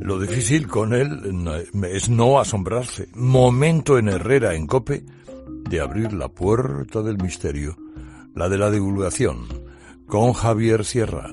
Lo difícil con él es no asombrarse. Momento en Herrera, en COPE, de abrir la puerta del misterio, la de la divulgación, con Javier Sierra.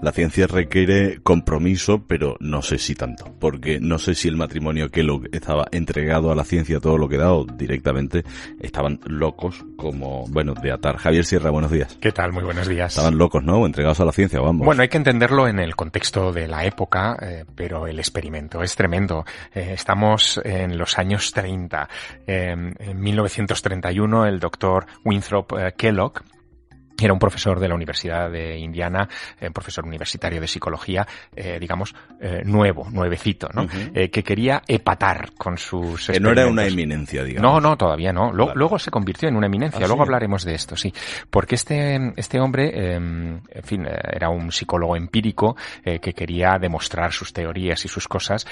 La ciencia requiere compromiso, pero no sé si tanto, porque no sé si el matrimonio Kellogg estaba entregado a la ciencia todo lo que da o directamente estaban locos como, bueno, de atar. Javier Sierra, buenos días. ¿Qué tal? Muy buenos días. Estaban locos, ¿no? O entregados a la ciencia, vamos. Bueno, hay que entenderlo en el contexto de la época, pero el experimento es tremendo. Estamos en los años 30. En 1931, el doctor Winthrop Kellogg, era un profesor de la Universidad de Indiana, profesor universitario de psicología, nuevecito, ¿no? Uh-huh. Que quería epatar con sus experimentos. Que no era una eminencia, digamos. No, todavía no. Claro. Luego se convirtió en una eminencia. ¿Ah, luego sí? Hablaremos de esto, sí. Porque este hombre, en fin, era un psicólogo empírico que quería demostrar sus teorías y sus cosas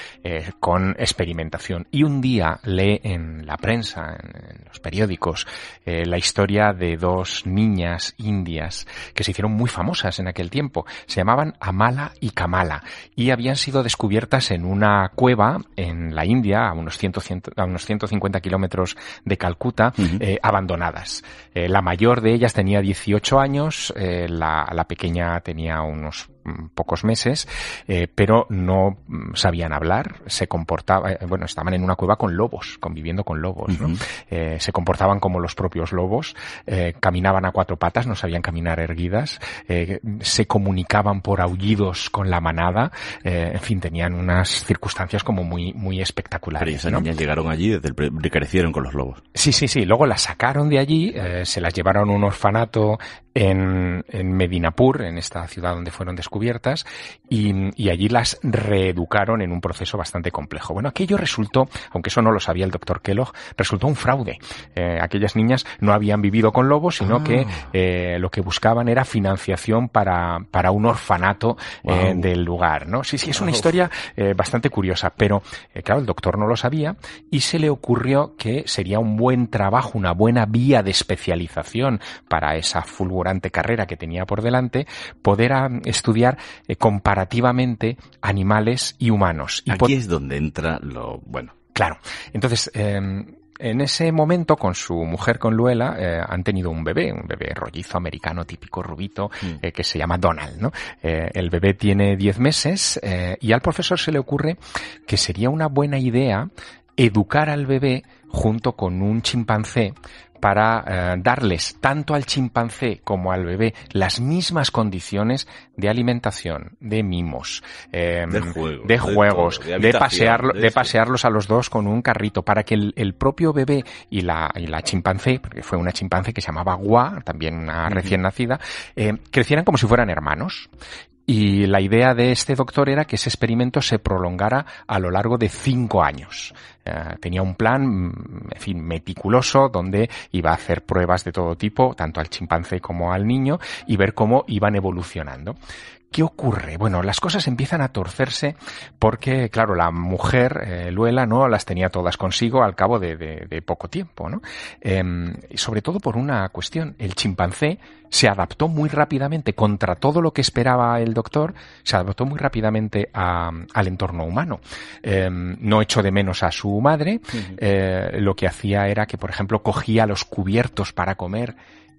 con experimentación. Y un día lee en la prensa, en los periódicos, la historia de dos niñas indias que se hicieron muy famosas en aquel tiempo. Se llamaban Amala y Kamala y habían sido descubiertas en una cueva en la India, a unos 150 kilómetros de Calcuta, uh-huh, abandonadas. La mayor de ellas tenía 18 años, la pequeña tenía unos pocos meses, pero no sabían hablar, se comportaban, estaban en una cueva con lobos, conviviendo con lobos, ¿no? Uh-huh. Se comportaban como los propios lobos, caminaban a cuatro patas, no sabían caminar erguidas, se comunicaban por aullidos con la manada, en fin, tenían unas circunstancias como muy, muy espectaculares. Pero esas, ¿no?, niñas llegaron allí, crecieron con los lobos. Sí, luego las sacaron de allí, se las llevaron a un orfanato en Medinapur, en esta ciudad donde fueron descubiertas, y allí las reeducaron en un proceso bastante complejo. Bueno, aquello resultó, aunque eso no lo sabía el doctor Kellogg, resultó un fraude. Aquellas niñas no habían vivido con lobos, sino que lo que buscaban era financiación para un orfanato, wow, del lugar, ¿no? Sí, es una historia bastante curiosa, pero claro, el doctor no lo sabía y se le ocurrió que sería un buen trabajo, una buena vía de especialización para esa fulgurante carrera que tenía por delante, poder estudiar comparativamente animales y humanos. Y aquí es donde entra lo bueno. Claro. Entonces, en ese momento, con su mujer, con Luella, han tenido un bebé rollizo americano, típico rubito, que se llama Donald, ¿no? El bebé tiene 10 meses y al profesor se le ocurre que sería una buena idea educar al bebé junto con un chimpancé para darles tanto al chimpancé como al bebé las mismas condiciones de alimentación, de mimos, de juegos, todo, de pasearlos a los dos con un carrito, para que el propio bebé y la chimpancé, porque fue una chimpancé que se llamaba Gua, también una recién nacida, crecieran como si fueran hermanos. Y la idea de este doctor era que ese experimento se prolongara a lo largo de 5 años. Tenía un plan, en fin, meticuloso, donde iba a hacer pruebas de todo tipo, tanto al chimpancé como al niño, y ver cómo iban evolucionando. ¿Qué ocurre? Bueno, las cosas empiezan a torcerse porque, claro, la mujer, Luella, no las tenía todas consigo al cabo de poco tiempo, ¿no? Sobre todo por una cuestión. El chimpancé se adaptó muy rápidamente, contra todo lo que esperaba el doctor, se adaptó muy rápidamente al entorno humano. No echó de menos a su madre. Uh-huh. Lo que hacía era que, por ejemplo, cogía los cubiertos para comer,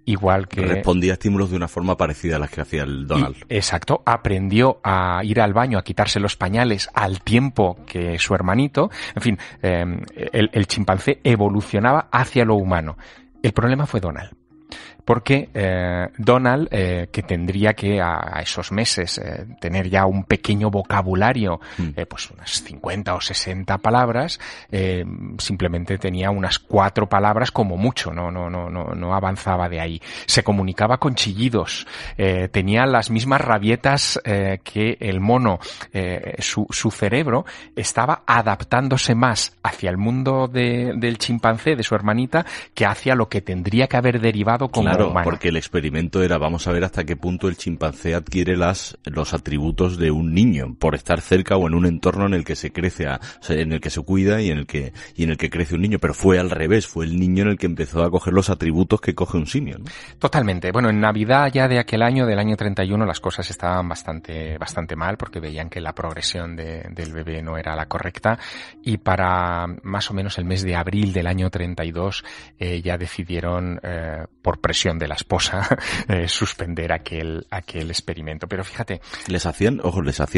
igual que... Respondía a estímulos de una forma parecida a las que hacía el Donald. Exacto. Aprendió a ir al baño, a quitarse los pañales al tiempo que su hermanito. En fin, el chimpancé evolucionaba hacia lo humano. El problema fue Donald. Porque Donald, que tendría que a esos meses tener ya un pequeño vocabulario, pues unas 50 o 60 palabras, simplemente tenía unas 4 palabras como mucho, no avanzaba de ahí. Se comunicaba con chillidos, tenía las mismas rabietas que el mono. Su cerebro estaba adaptándose más hacia el mundo del chimpancé, de su hermanita, que hacia lo que tendría que haber derivado como claro, humana. Porque el experimento era, vamos a ver hasta qué punto el chimpancé adquiere los atributos de un niño por estar cerca o en un entorno en el que se crece, en el que se cuida y en el que crece un niño. Pero fue al revés, fue el niño en el que empezó a coger los atributos que coge un simio, ¿no? Totalmente. Bueno, en Navidad ya de aquel año, del año 31, las cosas estaban bastante mal porque veían que la progresión del bebé no era la correcta, y para más o menos el mes de abril del año 32 ya decidieron, por presión de la esposa, suspender aquel experimento. Pero fíjate, les hacían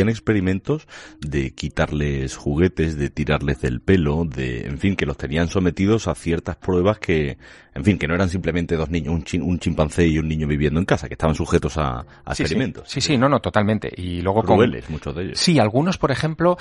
experimentos de quitarles juguetes, de tirarles del pelo, en fin, que los tenían sometidos a ciertas pruebas que, en fin, que no eran simplemente dos niños, un chimpancé y un niño viviendo en casa, que estaban sujetos a sí, experimentos. Sí, sí, no, totalmente. Y luego crueles, muchos de ellos. Sí, algunos, por ejemplo,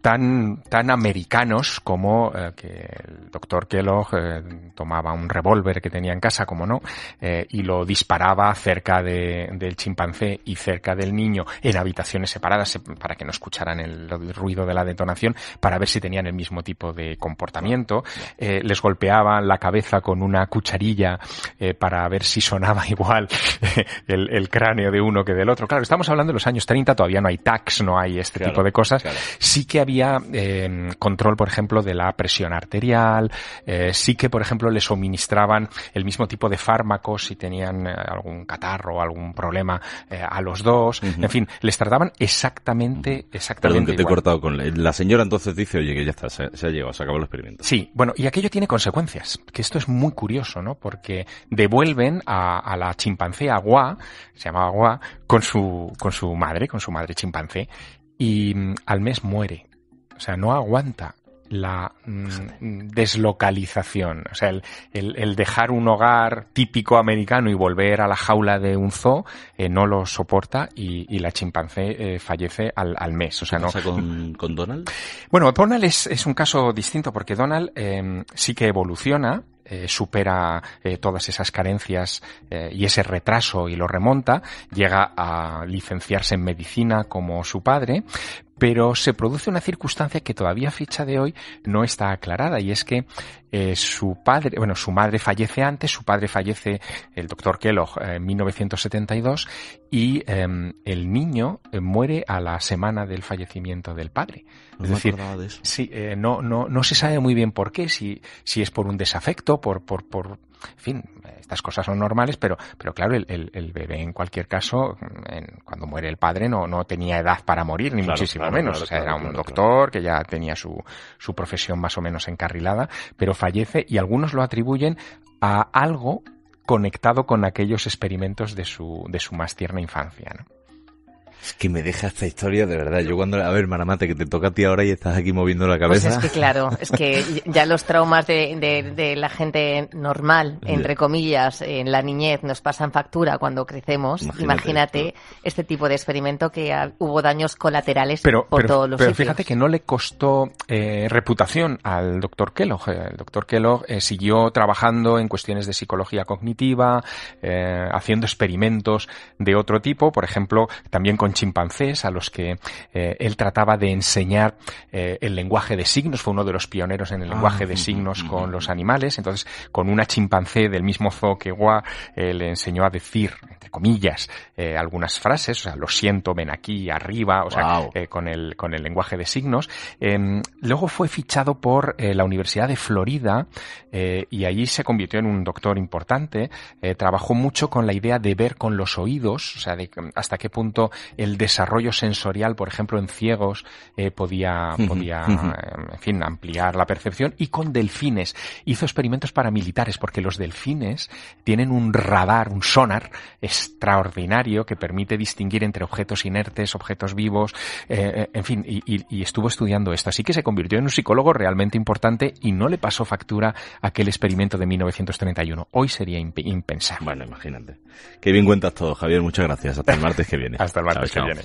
tan americanos como que el doctor Kellogg tomaba un revólver que tenía en casa, como no, y lo disparaba cerca del chimpancé y cerca del niño en habitaciones separadas para que no escucharan el ruido de la detonación, para ver si tenían el mismo tipo de comportamiento. Les golpeaban la cabeza con una cucharilla para ver si sonaba igual el cráneo de uno que del otro. Claro, estamos hablando de los años 30, todavía no hay tags, no hay este tipo de cosas. Claro. Sí que había control, por ejemplo, de la presión arterial, sí que, por ejemplo, les suministraban el mismo tipo de fármacos si tenían algún catarro o algún problema a los dos. Uh-huh. En fin, les trataban exactamente. Perdón, que te igual. He cortado con la señora, entonces dice, oye, que ya está, se ha llegado, se acabó el experimento. Sí, bueno, y aquello tiene consecuencias, que esto es muy curioso, ¿no? Porque devuelven a la chimpancé, a Gua, se llamaba Gua, con su madre chimpancé, y al mes muere. O sea, no aguanta la deslocalización. O sea, el dejar un hogar típico americano y volver a la jaula de un zoo no lo soporta, y la chimpancé fallece al mes. O sea, ¿qué pasa con Donald? Bueno, Donald es un caso distinto, porque Donald sí que evoluciona, supera todas esas carencias y ese retraso y lo remonta, llega a licenciarse en medicina como su padre, pero se produce una circunstancia que todavía a fecha de hoy no está aclarada, y es que su padre fallece, el doctor Kellogg, en 1972, y el niño muere a la semana del fallecimiento del padre. Es decir, sí, no se sabe muy bien por qué, si es por un desafecto, por en fin, estas cosas son normales, pero claro, el bebé, en cualquier caso, cuando muere el padre no tenía edad para morir, ni muchísimo menos. Era un doctor que ya tenía su profesión más o menos encarrilada, pero fallece, y algunos lo atribuyen a algo conectado con aquellos experimentos de su más tierna infancia, ¿no? Es que me deja esta historia, de verdad. Yo cuando... A ver, Maramate, que te toca a ti ahora y estás aquí moviendo la cabeza. Pues es que claro, es que ya los traumas de la gente normal, entre comillas, en la niñez nos pasan factura cuando crecemos. Imagínate este tipo de experimento, que hubo daños colaterales por todos los sitios. Pero fíjate que no le costó reputación al doctor Kellogg. El doctor Kellogg siguió trabajando en cuestiones de psicología cognitiva, haciendo experimentos de otro tipo, por ejemplo, también con chimpancés a los que él trataba de enseñar el lenguaje de signos. Fue uno de los pioneros en el lenguaje de signos con los animales. Entonces, con una chimpancé del mismo zoo que Gua, le enseñó a decir, entre comillas, algunas frases. O sea, lo siento, ven aquí, arriba. O sea, con el lenguaje de signos. Luego fue fichado por la Universidad de Florida, y allí se convirtió en un doctor importante. Trabajó mucho con la idea de ver con los oídos, o sea, de hasta qué punto el desarrollo sensorial, por ejemplo, en ciegos, podía en fin, ampliar la percepción. Y con delfines hizo experimentos paramilitares, porque los delfines tienen un radar, un sonar extraordinario que permite distinguir entre objetos inertes, objetos vivos, en fin, y estuvo estudiando esto. Así que se convirtió en un psicólogo realmente importante, y no le pasó factura aquel experimento de 1931. Hoy sería impensable. Bueno, imagínate. Qué bien cuentas todo, Javier. Muchas gracias. Hasta el martes que viene. Hasta el martes que viene.